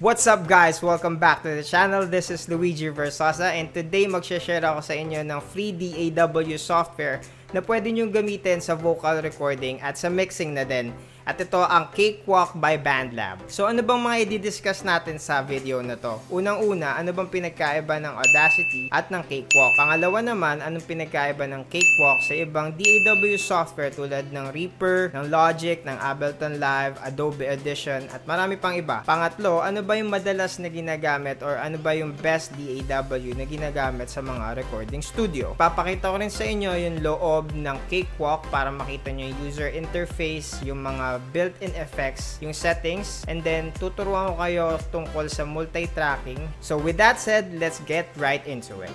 What's up guys? Welcome back to the channel. This is Luigi Versoza and today mag-share ako sa inyo ng free DAW software na pwede nyong gamitin sa vocal recording at sa mixing na din. At ito ang Cakewalk by BandLab. So ano bang mga i-discuss natin sa video na to? Unang-una, ano bang pinagkaiba ng Audacity at ng Cakewalk? Pangalawa naman, anong pinagkaiba ng Cakewalk sa ibang DAW software tulad ng Reaper, ng Logic, ng Ableton Live, Adobe Audition, at marami pang iba. Pangatlo, ano ba yung madalas na ginagamit or ano ba yung best DAW na ginagamit sa mga recording studio? Papakita ko rin sa inyo yung loob ng Cakewalk para makita nyo yung user interface, yung mga built-in effects, yung settings, and then tuturuan ko kayo tungkol sa multi-tracking. So with that said, let's get right into it.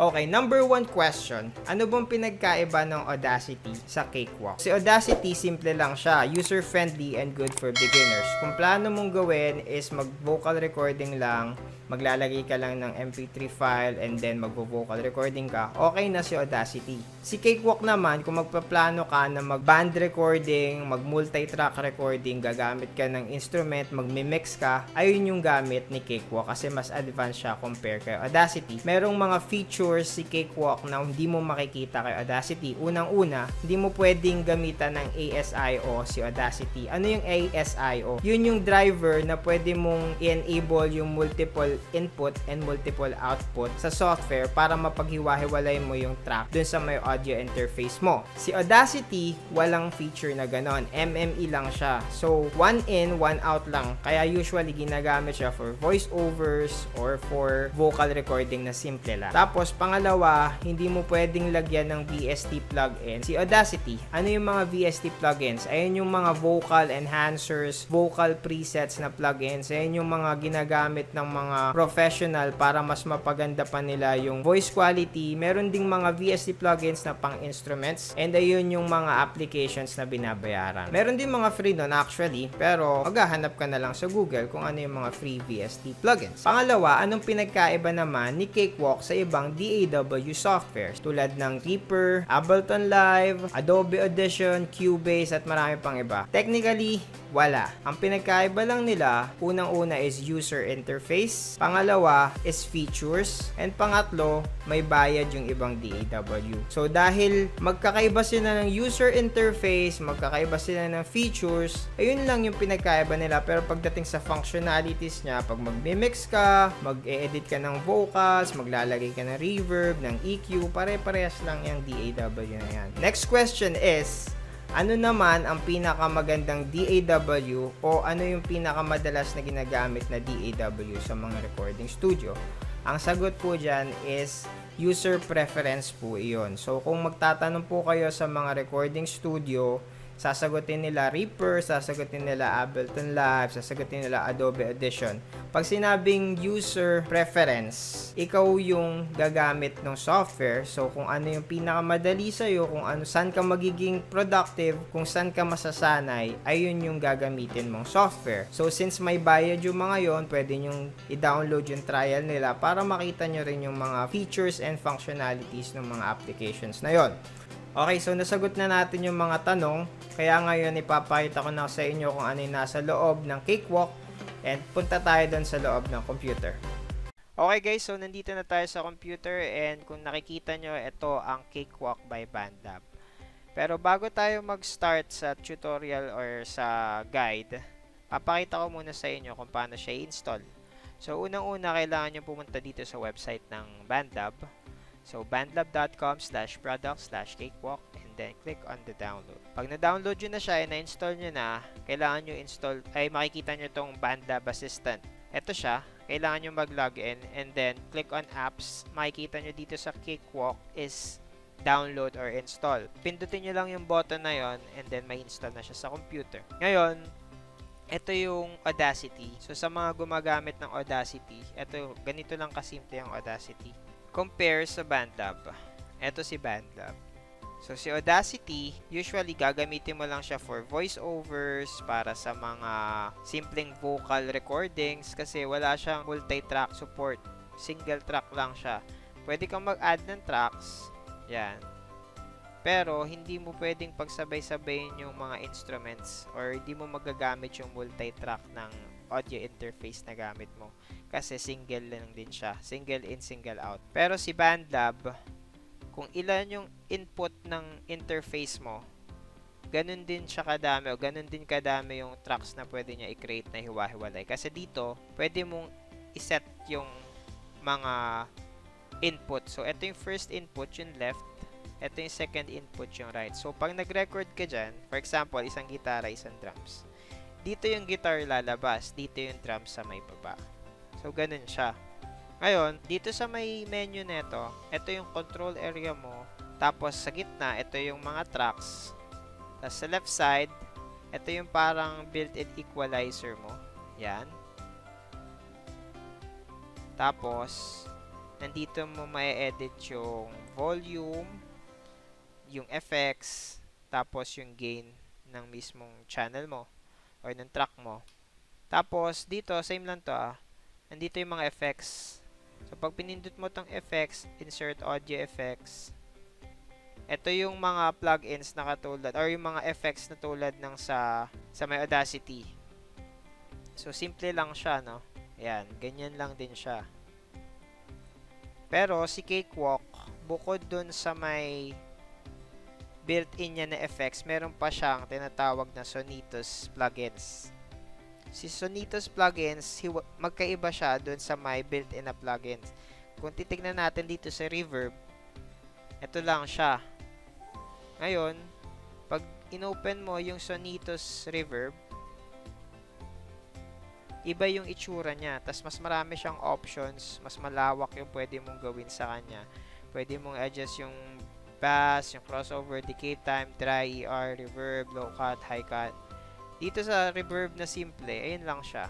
Okay, number one question. Ano bang pinagkaiba ng Audacity sa Cakewalk? Si Audacity, simple lang siya. User-friendly and good for beginners. Kung plano mong gawin is mag-vocal recording lang, maglalagay ka lang ng MP3 file and then magvo-vocal recording ka, okay na si Audacity. Si Cakewalk naman, kung magpaplano ka na mag-band recording, mag-multi-track recording, gagamit ka ng instrument, mag-mimix ka, ayun yung gamit ni Cakewalk kasi mas advanced siya compare kay Audacity. Merong mga features si Cakewalk na hindi mo makikita kay Audacity. Unang-una, hindi mo pwedeng gamitan ng ASIO si Audacity. Ano yung ASIO? Yun yung driver na pwede mong i-enable yung multiple input and multiple output sa software para mapaghiwa-hiwalay mo yung track dun sa may audio interface mo. Si Audacity, walang feature na ganon. MME lang siya. So, one in, one out lang. Kaya usually ginagamit siya for voiceovers or for vocal recording na simple lang. Tapos, pangalawa, hindi mo pwedeng lagyan ng VST plugin. Si Audacity, ano yung mga VST plugins? Ayun yung mga vocal enhancers, vocal presets na plugins. Ayun yung mga ginagamit ng mga professional para mas mapaganda pa nila yung voice quality. Meron ding mga VST plugins na pang instruments and ayun yung mga applications na binabayaran. Meron din mga free nun actually, pero maghahanap ka na lang sa Google kung ano yung mga free VST plugins. Pangalawa, anong pinagkaiba naman ni Cakewalk sa ibang DAW softwares tulad ng Reaper, Ableton Live, Adobe Audition, Cubase at marami pang iba? Technically, wala. Ang pinagkaiba lang nila, unang-una is user interface, pangalawa is features, and pangatlo, may bayad yung ibang DAW. So dahil magkakaiba sila ng user interface, magkakaiba sila ng features, ayun lang yung pinagkaiba nila. Pero pagdating sa functionalities niya, pag mag-mimix ka, mag-e-edit ka ng vocals, maglalagay ka ng reverb, ng EQ, pare-parehas lang yung DAW na yan. Next question is, ano naman ang pinakamagandang DAW o ano yung pinakamadalas na ginagamit na DAW sa mga recording studio? Ang sagot po dyan is user preference po iyon. So kung magtatanong po kayo sa mga recording studio, sasagutin nila Reaper, sasagutin nila Ableton Live, sasagutin nila Adobe Audition. Pag sinabing user preference, ikaw yung gagamit ng software. So, kung ano yung pinakamadali sa'yo, kung ano, saan ka magiging productive, kung saan ka masasanay, ayun yung gagamitin mong software. So, since may bayad yung mga yon, pwede nyong i-download yung trial nila para makita nyo rin yung mga features and functionalities ng mga applications na yon. Okay, so nasagot na natin yung mga tanong. Kaya ngayon ipapakita ko na sa inyo kung ano yung nasa loob ng Cakewalk and punta tayo doon sa loob ng computer. Okay guys, so nandito na tayo sa computer and kung nakikita nyo, ito ang Cakewalk by BandLab. Pero bago tayo mag-start sa tutorial or sa guide, papakita ko muna sa inyo kung paano siya i-install. So unang-una, kailangan nyo pumunta dito sa website ng BandLab. So, bandlab.com/product/cakewalk and then click on the download. Pag na-download nyo na siya, na-install nyo na, kailangan nyo install, ay makikita nyo itong BandLab Assistant. Ito siya, kailangan nyo mag-login and then click on apps. Makikita nyo dito sa Cakewalk is download or install. Pindutin nyo lang yung button na yon and then may install na siya sa computer. Ngayon, ito yung Audacity. So, sa mga gumagamit ng Audacity, ito, ganito lang kasimple yung Audacity. Compare sa BandLab. Ito si BandLab. So, si Audacity, usually gagamitin mo lang siya for voiceovers, para sa mga simpleng vocal recordings, kasi wala siyang multi-track support. Single track lang siya. Pwede kang mag-add ng tracks. Yan. Pero hindi mo pwedeng pagsabay-sabayin yung mga instruments or hindi mo magagamit yung multi-track ng audio interface na gamit mo. Kasi single lang din siya. Single in, single out. Pero si BandLab, kung ilan yung input ng interface mo, ganun din siya kadami o ganun din kadami yung tracks na pwede niya i-create na hiwa-hiwalay. Kasi dito, pwede mong iset yung mga input. So, ito yung first input, yung left. Ito yung second input, yung right. So, pag nag-record ka dyan, for example, isang gitara, isang drums. Dito yung guitar lalabas, dito yung drums sa may baba. So, ganun siya. Ngayon, dito sa may menu neto, ito yung control area mo. Tapos, sa gitna, ito yung mga tracks. Tapos, sa left side, ito yung parang built-in equalizer mo. Yan. Tapos, nandito mo ma-edit yung volume, yung effects, tapos yung gain ng mismong channel mo or ng track mo. Tapos, dito, same lang to ah. Nandito yung mga effects. So, pag pinindot mo tong effects, insert audio effects. Ito yung mga plugins na katulad or yung mga effects na tulad ng sa may Audacity. So, simple lang siya, no? Ayan, ganyan lang din siya. Pero, si Cakewalk, bukod dun sa may built-in niya na effects, meron pa siyang tinatawag na Sonitus plugins. Si Sonitus plugins, magkaiba siya doon sa may built-in na plugins. Kung titignan natin dito sa reverb, ito lang siya. Ngayon, pag inopen mo yung Sonitus reverb, iba yung itsura niya. Tapos mas marami siyang options, mas malawak yung pwede mong gawin sa kanya. Pwede mong adjust yung bass, yung crossover, decay time, dry ER, reverb, low cut, high cut. Dito sa reverb na simple, ayun lang siya.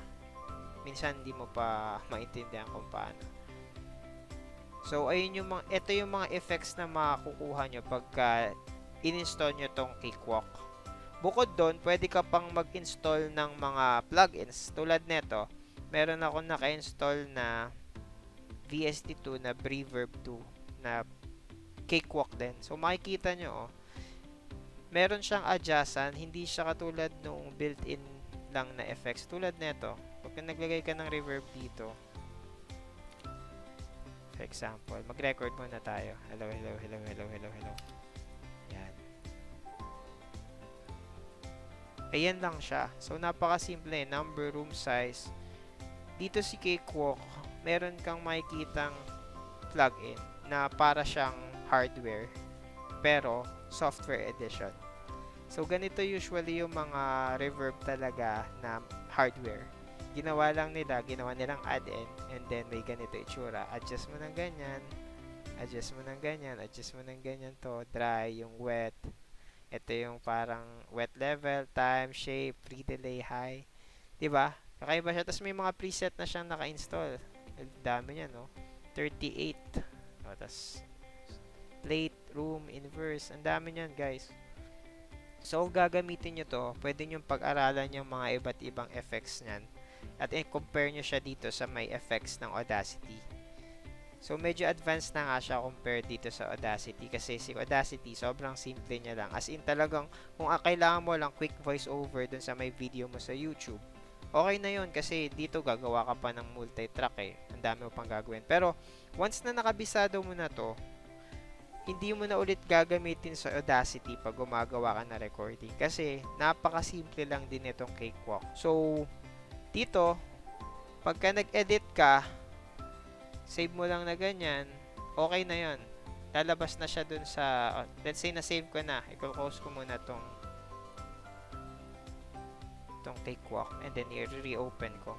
Minsan hindi mo pa maintindihan kung paano. So ayun yung mga, ito yung mga effects na makukuha nyo pagka in-install nyo tong Cakewalk. Bukod doon, pwede ka pang mag-install ng mga plugins tulad nito. Meron ako naka-install na VST2 na Breverb 2 na Cakewalk din. So, makikita nyo, oh, meron siyang adjacent, hindi siya katulad nung built-in lang na effects. Tulad nito, pag naglagay ka ng reverb dito, for example, mag-record muna tayo. Hello, hello, hello, hello, hello, hello. Ayan. Ayan lang siya. So, napakasimple. Number, room size. Dito si Cakewalk, meron kang makikitang plug-in na para siyang hardware, pero software edition. So, ganito usually yung mga reverb talaga na hardware. Ginawa lang nila, ginawa nilang add-in, and then may ganito itsura. Adjust mo ng ganyan, adjust mo ng ganyan, adjust mo ng ganyan to, dry, yung wet. Ito yung parang wet level, time, shape, pre-delay, high. Diba? Kakaiba siya. Tapos may mga preset na siyang naka-install. Dami niya, no? 38. O, tapos plate, room, inverse. Ang dami niyan, guys. So, gagamitin nyo to. Pwede nyo pag-aralan yung mga iba't ibang effects niyan. At compare nyo siya dito sa may effects ng Audacity. So, medyo advanced na nga siya compare dito sa Audacity. Kasi si Audacity, sobrang simple niya lang. As in, talagang, kung kailangan mo lang quick voiceover dun sa may video mo sa YouTube, okay na yun kasi dito gagawa ka pa ng multi-track eh. Ang dami mo pang gagawin. Pero, once na nakabisado mo na to, hindi mo na ulit gagamitin sa Audacity pag gumagawa ka na recording. Kasi, napakasimple lang din itong Cakewalk. So, dito, pagka nag-edit ka, save mo lang na ganyan, okay na yon. Lalabas na siya dun sa, let's say na-save ko na. I-close ko muna itong Cakewalk and then i-reopen ko.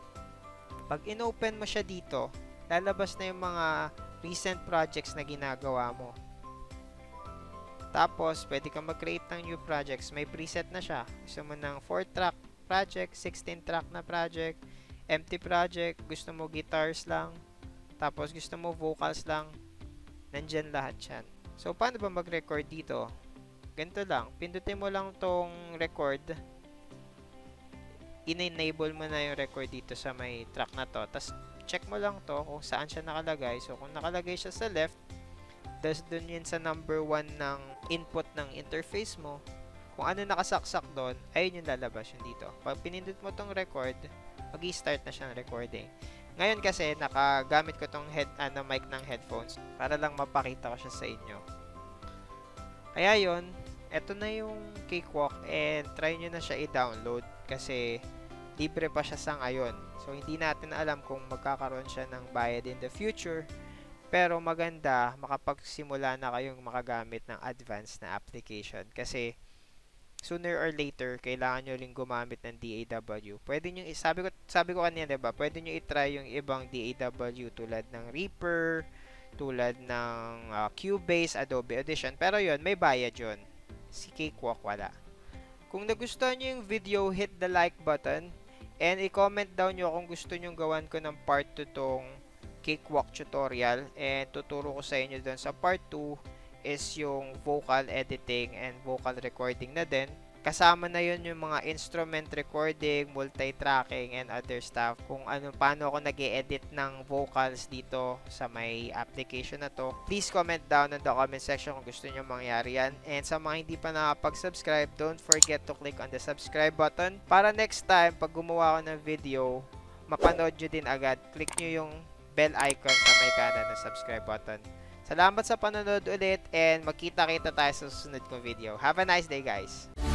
Pag in-open mo siya dito, lalabas na yung mga recent projects na ginagawa mo. Tapos, pwede kang mag-create ng new projects. May preset na siya. Gusto mo ng 4-track project, 16-track na project, empty project, gusto mo guitars lang, tapos gusto mo vocals lang, nandyan lahat yan. So, paano ba mag-record dito? Ganito lang. Pindutin mo lang tong record. In-enable mo na yung record dito sa may track na to. Tapos, check mo lang to kung saan siya nakalagay. So, kung nakalagay siya sa left, Tapos dun yun sa number 1 ng input ng interface mo. Kung ano nakasaksak doon, ayun yung lalabas yung dito. Pag pinindot mo tong record, mag-i-start na siya ng recording. Ngayon kasi, nakagamit ko tong mic ng headphones para lang mapakita ko siya sa inyo. Kaya yun, eto na yung Cakewalk and try nyo na siya i-download kasi libre pa siya sa ngayon. So, hindi natin alam kung magkakaroon siya ng bayad in the future. Pero maganda, makapagsimula na kayong makagamit ng advanced na application. Kasi, sooner or later, kailangan nyo rin gumamit ng DAW. Pwede nyo, sabi ko kanina, diba? Pwede nyo itry yung ibang DAW tulad ng Reaper, tulad ng Cubase, Adobe Audition. Pero yun, may bayad yun. Si Cakewalk wala. Kung nagustuhan nyo yung video, hit the like button. And i-comment down nyo kung gusto nyo gawan ko ng part 2 tong Cakewalk tutorial, and tuturo ko sa inyo doon sa part 2 is yung vocal editing and vocal recording na din. Kasama na yun yung mga instrument recording, multitracking, and other stuff. Kung ano, paano ako nag-edit ng vocals dito sa may application na to. Please comment down in the comment section kung gusto nyo mangyari yan. And sa mga hindi pa nakapag-subscribe, don't forget to click on the subscribe button. Para next time, pag gumawa ko ng video, mapanood nyo din agad. Click nyo yung bell icon sa may kanan na subscribe button. Salamat sa panonood ulit and magkita-kita tayo sa susunod kong video. Have a nice day, guys!